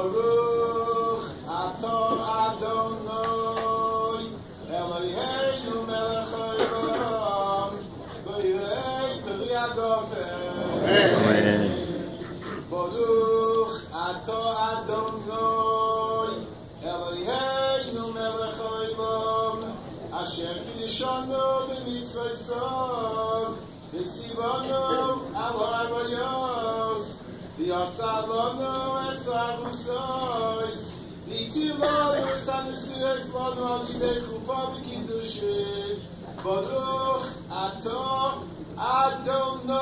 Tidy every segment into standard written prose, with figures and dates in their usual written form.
Baruch atah Adonai Eloheinu melech haolam v'yirei peri ha'dofer. Baruch atah Adonai Eloheinu melech haolam asher kiddushanu b'mitzvosav v'tzivanu ala harayos. Yasalano esavusois, vitilano esanisies lano alidei chupa v'kiddushin, baruch atah Adonai,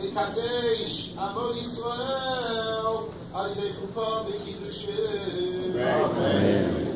mekadesh amon Yisrael alidei chupa v'kiddushin. Amen.